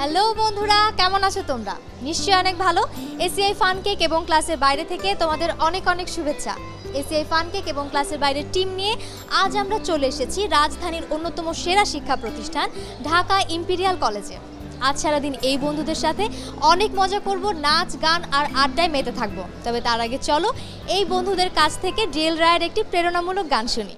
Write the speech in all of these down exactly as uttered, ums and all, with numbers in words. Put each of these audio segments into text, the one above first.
Hello বন্ধুরা, কেমন আছো তোমরা? নিশ্চয়ই অনেক ভালো। এসিআই ফান কেক এবং ক্লাসের বাইরে থেকে তোমাদের অনেক অনেক শুভেচ্ছা। এসিআই ফান কেক এবং ক্লাসের বাইরের টিম নিয়ে আজ আমরা চলে এসেছি রাজধানীর অন্যতম সেরা শিক্ষা প্রতিষ্ঠান ঢাকা ইম্পিরিয়াল কলেজে। আজ সারাদিন এই বন্ধুদের সাথে অনেক মজা করব, নাচ গান আর আড্ডায় মেতে থাকবো। তবে তার আগে চলো এই বন্ধুদের কাছ থেকে ডেল রায়ের একটি প্রেরণামূলক গান শুনি।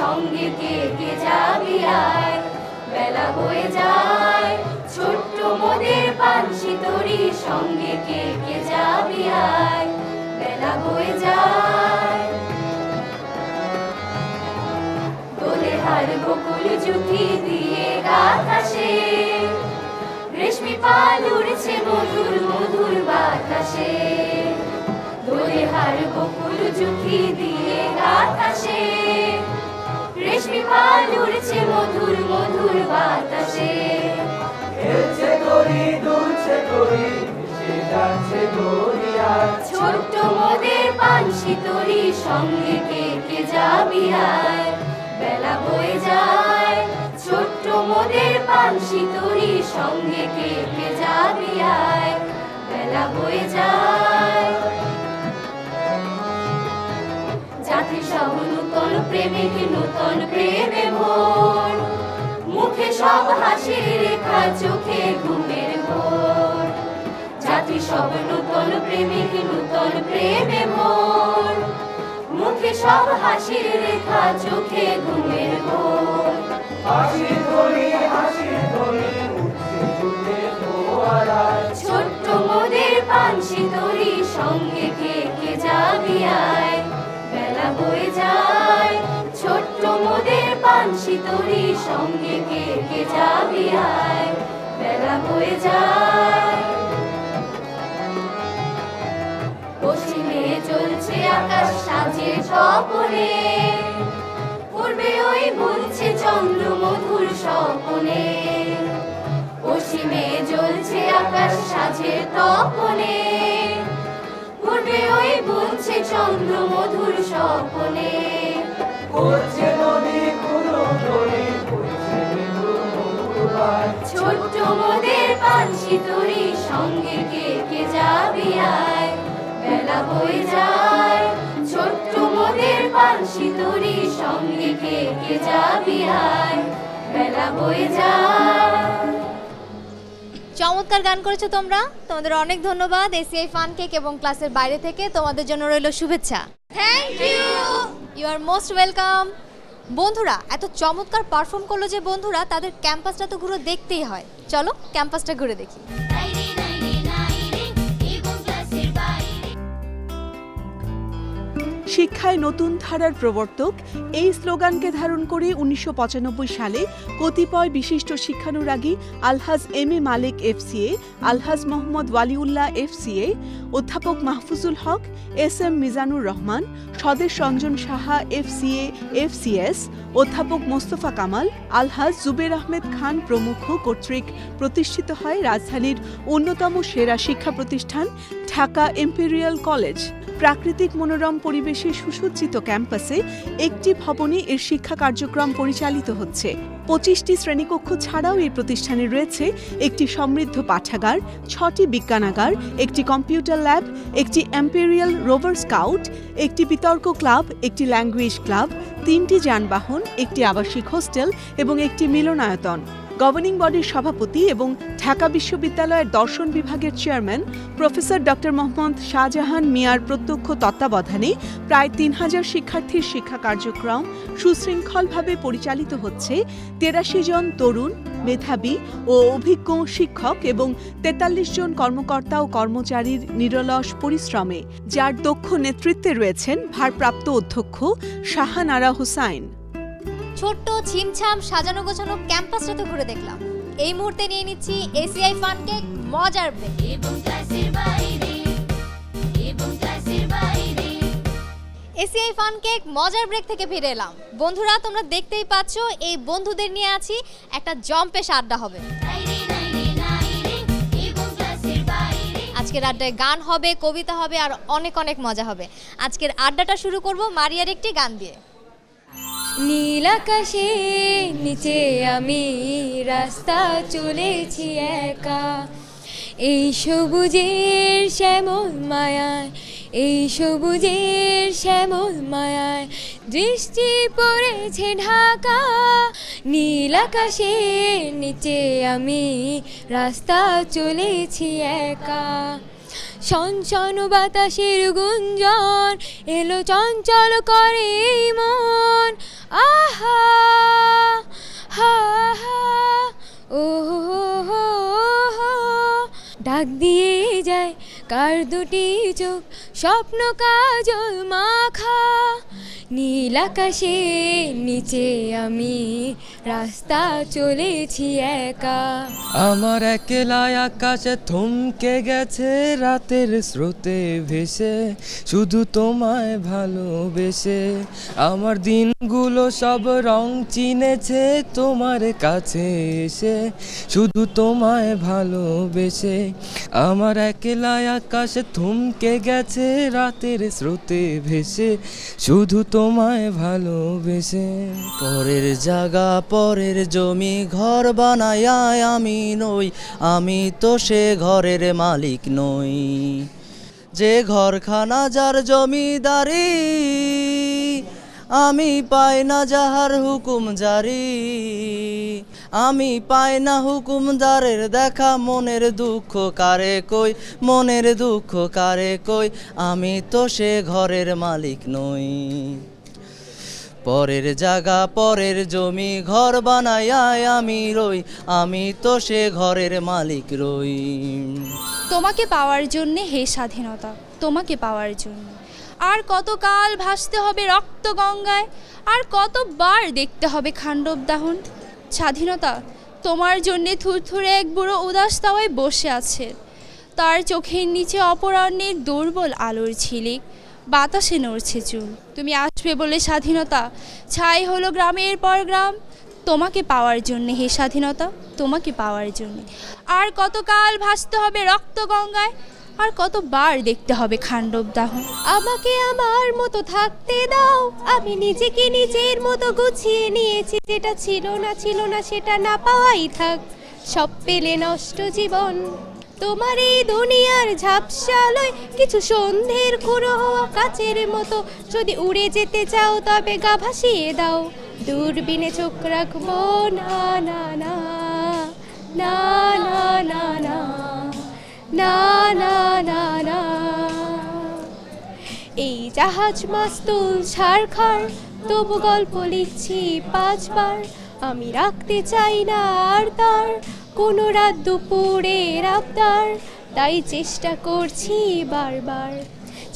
সঙ্গে কে কে যাবি আয়, বেলা বয়ে যায় ছোট্ট মোদের পানসি তোরি সঙ্গে কে কে যাবি আয়, বেলা বয়ে যায়। দোলে হার বকুল জুটি দিয়ে গাকাশে, রেশমি পাল উড়ছে মধুর মধুর বাতাসে। দোলে হার বকুল জুটি দিয়ে গাকাশে, রেশমি পাল উড়ছে মধুর মধুর বাতাসে। খেলছে করি দুলছে করি মিশে যাচ্ছে গড়িয়া, ছোট্ট মোদের পানসি তোরি সঙ্গে কে কে যাবি আয়, বেলা বয়ে যায় ছোট্ট মোদের পানসি তোরি সঙ্গে কে কে যাবি আয়, বেলা বয়ে যায়। যাতে সব নূতন প্রেমে নূতন প্রেমে ভোর, মুখে সব হাসির রেখা চোখে ঘুমের ঘোর। যাতে সব নূতন প্রেমে নূতন প্রেমে ভোর, মুখে সব হাসির রেখা চোখে ঘুমের ঘোর। হাসির ধ্বনি হাসির ধ্বনি উঠছে চোখে ফোয়ারা, ছোট্ট মোদের পানসি তোরি সঙ্গে কে কে যাবি আয়, বেলা বয়ে যায় ছোট্ট মোদের পানসি তোরি সঙ্গে কে কে যাবি আয়, বেলা বয়ে যায়। পশ্চিমে চলছে আকাশ সাজে স্বপনে, পূর্বে ওই বলছে চন্দ্র মধুর স্বপনে। পশ্চিমে চলছে আকাশ সাজে তপনে, পূর্বে ওই বলছে চন্দ্র মধুর স্বপনে। ছোট্ট মোদের পানসি তোরি সঙ্গে কে কে যাবি আয়, বেলা বয়ে যায় ছোট্ট মোদের পানসি তোরি সঙ্গে কে কে যাবি আয়, বেলা বয়ে যায়। চমৎকার গান করেছো তোমরা, তোমাদের অনেক ধন্যবাদ। এসিআই ফান কেক এবং ক্লাসের বাইরে থেকে তোমাদের জন্য রইল শুভেচ্ছা। Thank you, you are most welcome. বন্ধুরা, এত চমৎকার পারফর্ম করলো যে বন্ধুরা, তাদের ক্যাম্পাসটা তো ঘুরে দেখতেই হয়। চলো ক্যাম্পাসটা ঘুরে দেখি। শিক্ষায় নতুন ধারার প্রবর্তক, এই স্লোগানকে ধারণ করে উনিশশো পঁচানব্বই সালে কতিপয় বিশিষ্ট শিক্ষানুরাগী Alhaj M A Malik FCA, Alhaj Mohammad Waliullah FCA, অধ্যাপক মাহফুজুল হক, S M Mizanur Rahman, Swadesh Ranjan Saha FCA FCS, অধ্যাপক মোস্তফা কামাল, আলহাজ জুবের আহমেদ খান প্রমুখ কর্তৃক প্রতিষ্ঠিত হয় রাজধানীর অন্যতম সেরা শিক্ষা প্রতিষ্ঠান ঢাকা ইম্পেরিয়াল কলেজ। প্রাকৃতিক মনোরম পরিবেশে সুসজ্জিত ক্যাম্পাসে একটি ভবনে এর শিক্ষা কার্যক্রম পরিচালিত হচ্ছে। পঁচিশটি শ্রেণীকক্ষ ছাড়াও এই প্রতিষ্ঠানে রয়েছে একটি সমৃদ্ধ পাঠাগার, ছটি বিজ্ঞানাগার, একটি কম্পিউটার ল্যাব, একটি এম্পেরিয়াল রোভার স্কাউট, একটি বিতর্ক ক্লাব, একটি ল্যাঙ্গুয়েজ ক্লাব, তিনটি যানবাহন, একটি আবাসিক হোস্টেল এবং একটি মিলনায়তন। গভর্নিং বডির সভাপতি এবং ঢাকা বিশ্ববিদ্যালয়ের দর্শন বিভাগের chairman professor doctor Mohammad Shahjahan মিয়ার প্রত্যক্ষ তত্ত্বাবধানে প্রায় তিন হাজার শিক্ষার্থীর শিক্ষা কার্যক্রম সুশৃঙ্খলভাবে পরিচালিত হচ্ছে। তেরাশি জন তরুণ মেধাবী ও অভিজ্ঞ শিক্ষক এবং তেতাল্লিশ জন কর্মকর্তা ও কর্মচারীর নিরলস পরিশ্রমে, যার দক্ষ নেতৃত্বে রয়েছেন ভারপ্রাপ্ত অধ্যক্ষ শাহানারা হুসাইন। ছোট্ট ছিমছাম সাজানো গোছানো ক্যাম্পাসটা তো ঘুরে দেখলাম। এই মুহূর্তে নিয়ে নিচ্ছি এসিআই ফান কেক মজার ব্রেক। এসিআই ফান কেক মজার ব্রেক থেকে ফিরে এলাম। বন্ধুরা, তোমরা দেখতেই পাচ্ছ এই বন্ধুদের নিয়ে আছি, একটা জম্পেশ আড্ডা হবে। আজকের আড্ডায় গান হবে, কবিতা হবে আর অনেক অনেক মজা হবে। আজকের আড্ডাটা শুরু করব মারিয়ার একটি গান দিয়ে। নীল আকাশে নিচে আমি রাস্তা চলেছি একা, এই সবুজের শ্যামল মায়ায়, এই সবুজের শ্যামল মায়ায় দৃষ্টি পড়েছে ঢাকা। নীল আকাশের নিচে আমি রাস্তা চলেছি একা, সঞ্চন বাতাসের গুঞ্জন এলো চঞ্চল করে মন। আহা হা হা ও হো, ডাক দিয়ে যায় কার দুটি চোখ স্বপ্ন কাজল মাখা। নীল আকাশে নিচে আমি রাস্তা চলেছি একা, আমার একলা আকাশে থমকে গেছে রাতের স্রোতে ভেসে, শুধু তোমায় ভালোবেসে আমার দিনগুলো সব রং চিনেছে, তোমার কাছে এসে শুধু তোমায় ভালোবেসে আমার একলা আকাশে থমকে গেছে রাতের স্রোতে ভেসে, শুধু তোমায় ভালোবেসে। পরের জায়গা পরের জমি ঘর বানায় আমি নই, আমি তো সে ঘরের মালিক নই, যে ঘরখানা যার জমিদারি আমি পাই না যাহার হুকুম জারি, আমি পাই না হুকুমদারের দেখা। মনের দুঃখ কারে কই, মনের দুঃখ কারে কই, আমি তো সে ঘরের মালিক নই। পরের জায়গা পরের জমি ঘর বানায় আমি রই, আমি তো সে ঘরের মালিক রই। তোমাকে পাওয়ার জন্য হে স্বাধীনতা, তোমাকে পাওয়ার জন্য আর কতকাল ভাসতে হবে রক্ত গঙ্গায়, আর কতবার দেখতে হবে খান্ডব দাহন। স্বাধীনতা তোমার জন্যে থুরথুরে এক বুড়ো উদাস তাওয়ায় বসে আছে, তার চোখের নিচে অপরাহ্নের দুর্বল আলোর ঝিলিক, বাতাসে নড়ছে চুল। তুমি আসবে বলে স্বাধীনতা ছাই হলো গ্রামের পর গ্রাম, তোমাকে পাওয়ার জন্যে হে স্বাধীনতা, তোমাকে পাওয়ার জন্যে আর কতকাল ভাসতে হবে রক্ত গঙ্গায়, আর কতবার দেখতে হবে খান্ডব দাহন। আমাকে আমার মতো থাকতে দাও, আমি নিজেকে নিজের মতো গুছিয়ে নিয়েছি, যেটা ছিল না ছিল না সেটা না পাওয়াই থাক, সব পেলে নষ্ট জীবন। তোমার এই দুনিয়ার ঝাপসালয় কিছু সন্ধের খুঁড়ো হওয়া কাচের মতো, যদি উড়ে যেতে চাও তবে গা ভাসিয়ে দাও, দূরবীনে চোখ রাখবো না না না না না না না না না না। এই জাহাজ মাস্তুল ছারখার, তবু গল্প লিখছি পাঁচবার, আমি রাখতে চাই না আর তার কোনো রাত দুপুরের আবদার, তাই চেষ্টা করছি বারবার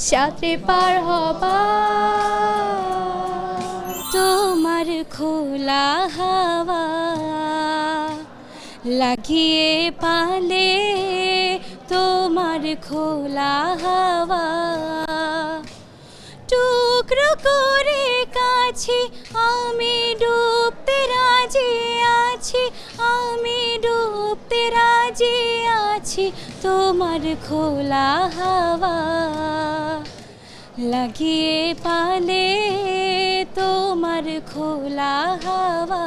সাঁতরে পার হবার। তোমার খোলা হাওয়া লাগিয়ে পালে, তোমার খোলা হাওয়া টুকরো করে কাছে, আমি ডুবতে রাজি আছি, আমি ডুবতে রাজি আছি, তোমার খোলা হাওয়া লাগিয়ে পালে, তোমার খোলা হাওয়া।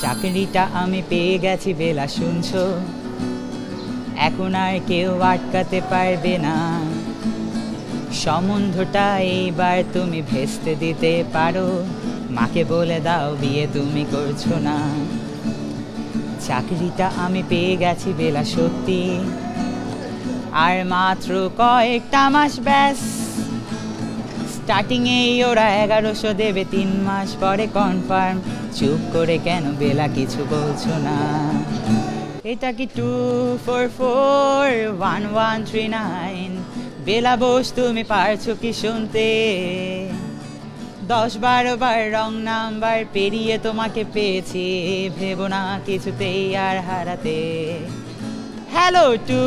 চাকরিটা আমি পেয়ে গেছি বেলা শুনছো, এখন আর কেউ আটকাতে পারবে না, সম্বন্ধটা এইবার তুমি ভেস্তে দিতে পারো, মাকে বলে দাও বিয়ে তুমি করছো না। চাকরিটা আমি পেয়ে গেছি বেলা সত্যি, আর মাত্র কয়েকটা মাস, ব্যাস স্টার্টিংয়েই ওরা এগারোশো দেবে, তিন মাস পরে কনফার্ম। চুপ করে কেন বেলা কিছু বলছো না, এটা কি two four four one one three nine? Bela Bose তুমি পারছো কি শুনতে, দশ বারো বার রং নাম্বার পেরিয়ে তোমাকে পেয়েছি, ভেবো না কিছুতেই আর হারাতে। Hello two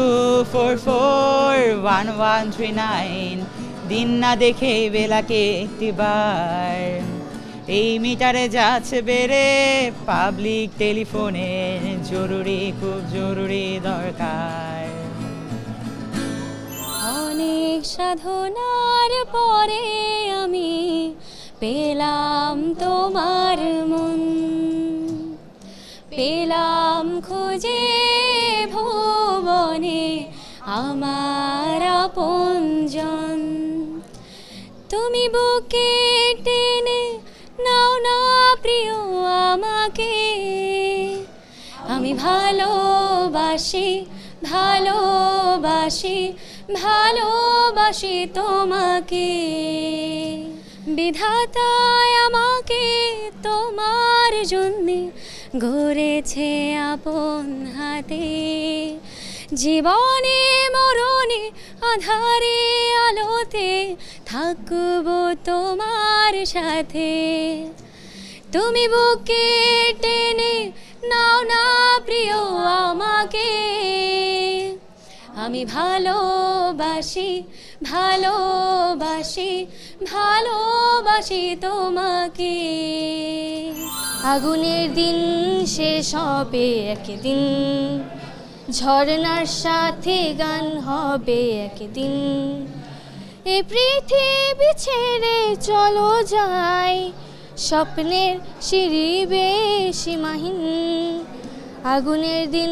four four one one three nine, দিন না দেখে বেলাকে একটিবার, এই মিটারে যাচ্ছে বেড়ে পাবলিক টেলিফোনের জরুরি, খুব জরুরি দরকার। অনেক সাধনার পরে আমি পেলাম তোমার মন, পেলাম খুঁজে ভুবনে আমার আপনজন। তুমি বুকে টেনে নাও না প্রিয় আমাকে, আমি ভালোবাসি ভালোবাসি ভালোবাসি তোমাকে। বিধাতায় আমাকে তোমার জন্যে গড়েছে আপন হাতে, জীবনে মরণে আধারে আলোতে থাকব তোমার সাথে। তুমি বুকে টেনে নাও না প্রিয় আমাকে, আমি ভালোবাসি ভালোবাসি ভালোবাসি তোমাকে। আগুনের দিন শেষ হবে একদিন, ঝরনার সাথে গান হবে একদিন। এ পৃথিবী ছেড়ে চলো যাই স্বপ্নের সিঁড়ি বেয়ে সীমাহীন, আগুনের দিন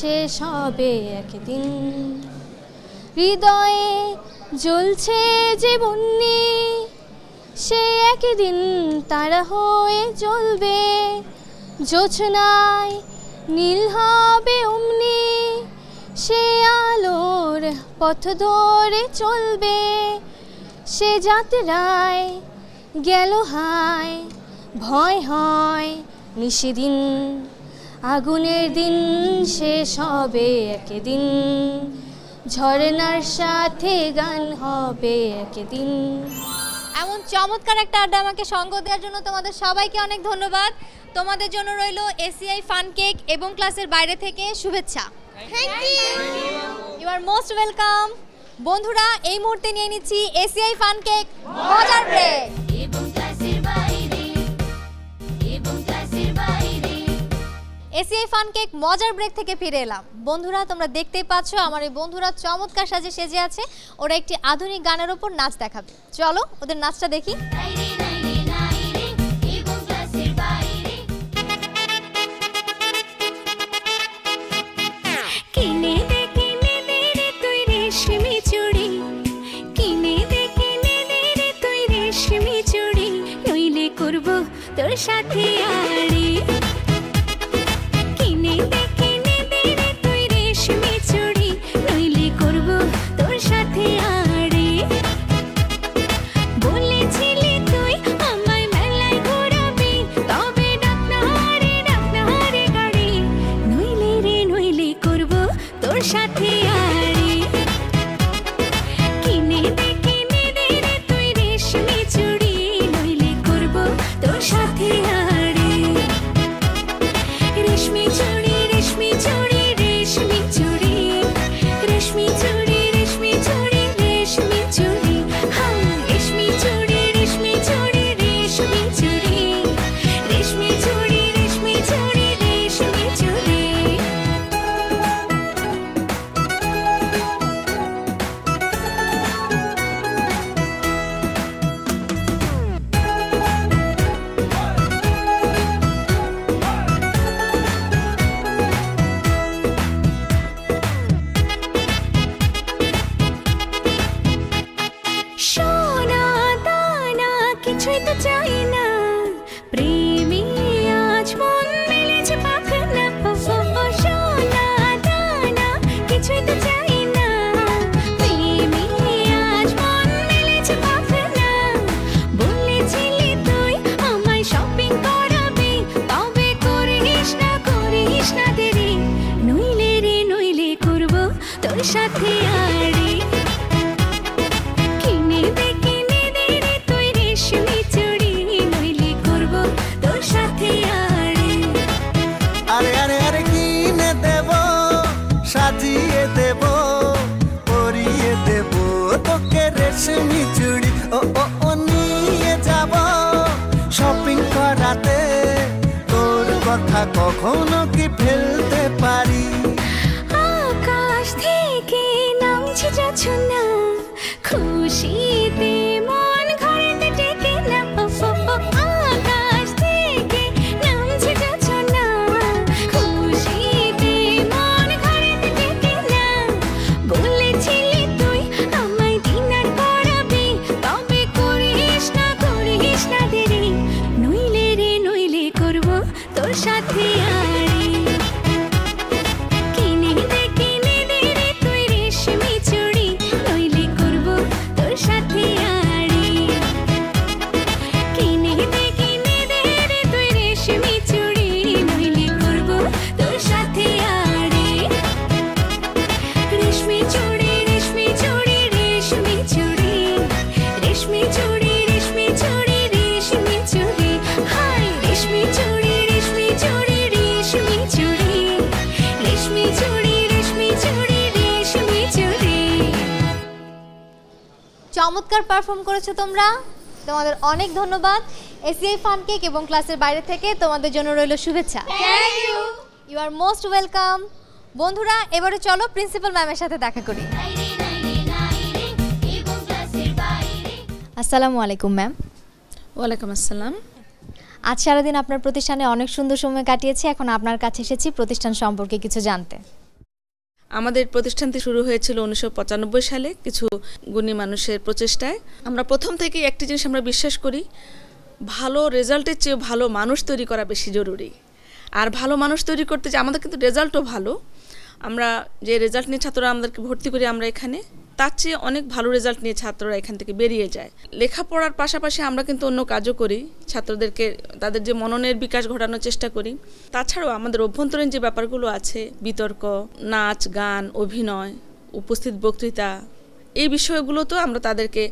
শেষ হবে একদিন। হৃদয়ে জ্বলছে জীবন নিয়ে, সে একদিন তারা হয়ে জ্বলবে, জোছনায় নীল হবে অমনি, সে আলোর পথ ধরে চলবে। সে যাত্রায় গেল হায় ভয় হয় নিশিদিন, আগুনের দিন শেষ হবে একদিন, ঝরনার সাথে গান হবে একদিন। এমন চমৎকার একটা আড্ডা আমাকে সঙ্গ দেওয়ার জন্য তোমাদের সবাইকে অনেক ধন্যবাদ। তোমাদের জন্য রইল এসিআই ফান কেক এবং ক্লাসের বাইরে থেকে শুভেচ্ছা। Thank you, you are most welcome. বন্ধুরা, এই মুহূর্তে নিয়ে নিচ্ছি এসিআই ফান কেক মজার ব্রেক। এসিআই ফান কেক মজার ব্রেক থেকে ফিরে এলাম। বন্ধুরা, তোমরা দেখতেই পাচ্ছ আমার এই বন্ধুরা চমৎকার সাজে সেজে আছে, ওরা একটি আধুনিক গানের ওপর নাচ দেখাবে। চলো ওদের নাচটা দেখি। তোর সাথে আড়ি কিনে দে কিনে দে রে তুই রেশমি চুড়ি, নইলে করব তোর সাথে আড়ি। বলেছিলি তুই আমায় মেলায় ঘোরাবি, তবে ডাক না হরে ডাক না হরে গাড়ি, নইলে রে নইলে করব তোর সাথে আড়ি। কখনো কি ফেলতে পারি আকাশ থেকে নামছে যাচ্ছ না। চমৎকার পারফর্ম করেছো তোমরা, তোমাদের অনেক ধন্যবাদ। এসিআই ফান কেক এবং ক্লাসের বাইরে থেকে তোমাদের জন্য রইল শুভেচ্ছা। Thank you, you are most welcome. বন্ধুরা, এবারে চলো প্রিন্সিপাল ম্যামের সাথে দেখা করি। আসসালামু আলাইকুম ম্যাম। ওয়ালাইকুম আসসালাম। আজ সারাদিন আপনার প্রতিষ্ঠানে অনেক সুন্দর সময় কাটিয়েছি, এখন আপনার কাছে এসেছি প্রতিষ্ঠান সম্পর্কে কিছু জানতে। আমাদের প্রতিষ্ঠানটি শুরু হয়েছিল উনিশশো পঁচানব্বই সালে কিছু গুণী মানুষের প্রচেষ্টায়। আমরা প্রথম থেকে একটি জিনিস আমরা বিশ্বাস করি, ভালো রেজাল্টের চেয়ে ভালো মানুষ তৈরি করা বেশি জরুরি। আর ভালো মানুষ তৈরি করতে যে আমাদের কিন্তু রেজাল্টও ভালো, আমরা যে রেজাল্ট নিয়ে ছাত্ররা আমাদেরকে ভর্তি করি আমরা এখানে, তার চেয়ে অনেক ভালো রেজাল্ট নিয়ে ছাত্ররা এখান থেকে বেরিয়ে যায়। লেখাপড়ার পাশাপাশি আমরা কিন্তু অন্য কাজও করি, ছাত্রদেরকে তাদের যে মননের বিকাশ ঘটানোর চেষ্টা করি। তাছাড়াও আমাদের অভ্যন্তরীণ যে ব্যাপারগুলো আছে, বিতর্ক, নাচ, গান, অভিনয়, উপস্থিত বক্তৃতা, এই বিষয়গুলো তো আমরা তাদেরকে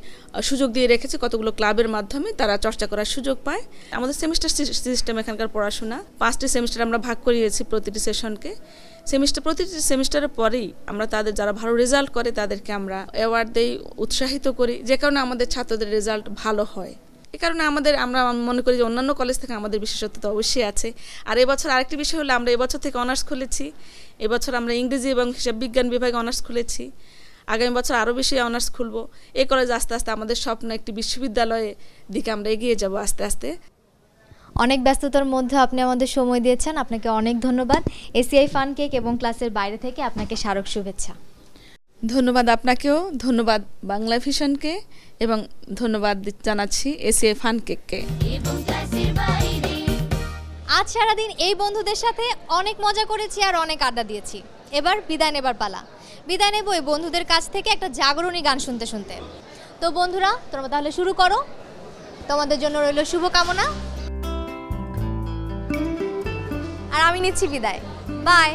সুযোগ দিয়ে রেখেছি। কতগুলো ক্লাবের মাধ্যমে তারা চর্চা করার সুযোগ পায়। আমাদের সেমিস্টার সিস্টেম এখানকার পড়াশোনা, পাঁচটি সেমিস্টার আমরা ভাগ করিয়েছি প্রতিটি সেশনকে। সেমিস্টার প্রতিটি সেমিস্টারের পরেই আমরা তাদের যারা ভালো রেজাল্ট করে তাদেরকে আমরা অ্যাওয়ার্ড দেই, উৎসাহিত করি, যে কারণে আমাদের ছাত্রদের রেজাল্ট ভালো হয়। এ কারণে আমাদের আমরা মনে করি যে অন্যান্য কলেজ থেকে আমাদের বিশেষত্ব তো অবশ্যই আছে। আর এবছর আরেকটি বিষয় হলো, আমরা এবছর থেকে অনার্স খুলেছি, এবছর আমরা ইংরেজি এবং হিসাব বিজ্ঞান বিভাগে অনার্স খুলেছি, আগামী বছর আরও বেশি অনার্স খুলব। এই কলেজ আস্তে আস্তে আমাদের স্বপ্ন একটি বিশ্ববিদ্যালয়ের দিকে আমরা এগিয়ে যাব আস্তে আস্তে। অনেক ব্যস্ততার মধ্যে আপনি আমাদের সময় দিয়েছেন, আপনাকে অনেক ধন্যবাদ। এসিআই ফান কেক এবং ক্লাসের বাইরে থেকে আপনাকে স্মারক শুভেচ্ছা। ধন্যবাদ আপনাকেও, ধন্যবাদ বাংলা ভিশনকে এবং ধন্যবাদ জানাচ্ছি এসিআই ফান কেককে। আজ সারাদিন এই বন্ধুদের সাথে অনেক মজা করেছি আর অনেক আড্ডা দিয়েছি। এবার বিদায় নেবার পালা, বিদায় নেব এই বন্ধুদের কাছ থেকে একটা জাগরণী গান শুনতে শুনতে। তো বন্ধুরা, তোমরা তাহলে শুরু করো, তোমাদের জন্য রইল শুভকামনা, আর আমি নিচ্ছি বিদায়। বাই।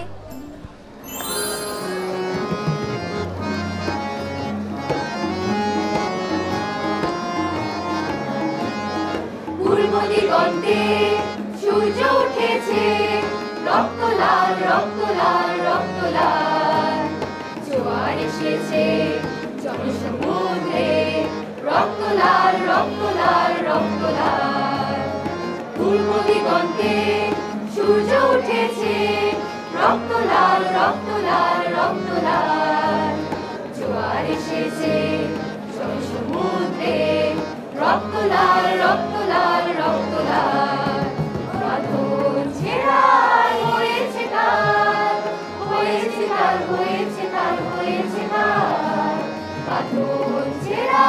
পূর্ব দিগন্তে সূর্য উঠেছে, রক্ত লাল রক্ত লাল রক্ত লাল, জোয়ার এসেছে জনসমুদ্রে, রক্ত লাল রক্ত লাল রক্ত লাল, পূর্ব দিগন্তে সূর্য উঠেছে, রক্ত লাল রক্ত লাল রক্ত লাল, জোয়ার এসেছে জনসমুদ্রে, রক্ত লাল রক্ত লাল রক্ত লাল, বাঁধন ছেড়া হয়েছে কাল, হয়েছে কাল হয়েছে কাল হয়েছে কাল, বাঁধন ছেড়া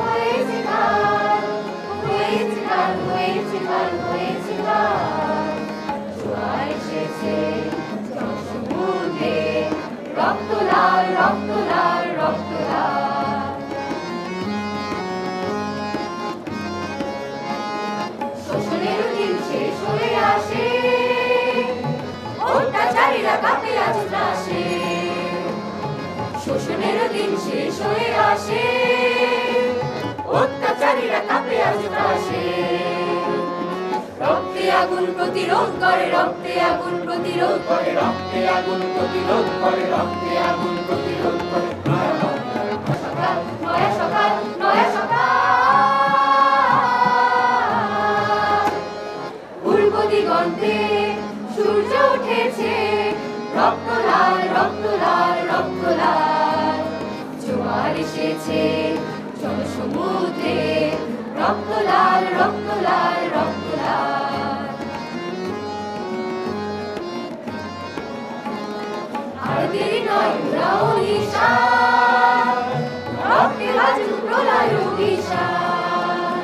হয়েছে কাল, হয়েছে কাল হয়েছে কাল হয়েছে কাল, সমুদ্রে রক্ত লাল রক্ত লাল রক্ত লাল, শোষণের দিন শেষ হয়ে আসে, অত্যাচারীরা কাঁপে আজ ত্রাসে, শোষণের দিন শেষ হয়ে আসে, অত্যাচারীরা কাঁপে আজ ত্রাসে, রক্তে আগুন প্রতিরোধ করে, রক্তে আগুন প্রতিরোধ করে, রক্তে আগুন প্রতিরোধ করে, রক্তে আগুন প্রতিরোধ করে, সকাল নয়া সকাল নয়া সকাল, পূর্ব দিগন্তে সূর্য উঠেছে, রক্ত লাল রক্ত লাল রক্ত লাল, জোয়ার এসেছে চল সমুদ্রে রক্ত লাল রক্ত লাল রক্ত লাল। আর দেরি নয় উড়াও নিশান রক্তে রাজু প্রলয় বিশাল।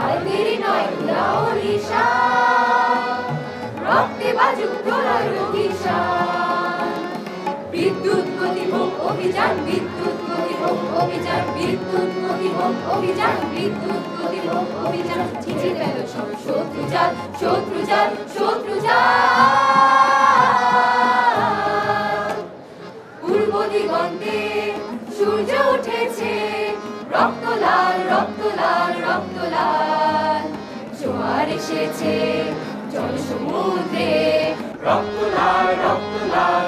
আর দেরি নয় উড়াও নিশান রক্তে বাজু প্রলয় বিশাল। বিদ্যুৎ গতিমুখ অভিযান বিদ্যুৎ অভিযান বিদ্যুৎ গতিমুখ অভিযান বিদ্যুৎ গতিমুখ অভিযান। ছিঁড়ে গেল সব শত্রু জাল শত্রু জাল শত্রু জাল। পূর্ব দিগন্তে সূর্য উঠেছে রক্ত লাল রক্ত লাল রক্ত লাল। জোয়ার এসেছে জল সমুদ্রে রক্ত লাল রক্ত লাল।